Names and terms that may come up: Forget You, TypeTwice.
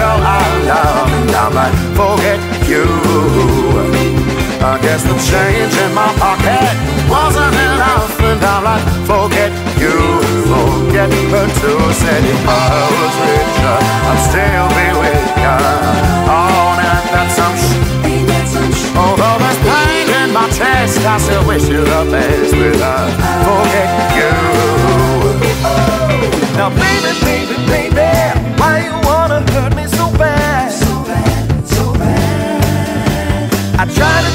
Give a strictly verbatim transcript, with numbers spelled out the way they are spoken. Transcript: girl I love, and I might forget you. I guess the change in my pocket wasn't enough, and I might forget you. Forget her too, said if I was richer, I'd still be with her. Oh, now that's some sh**. Although there's pain in my chest, I still wish you the best with her. Forget you. Now baby, baby, baby, why you wanna hurt me so bad? So bad, so bad. I try to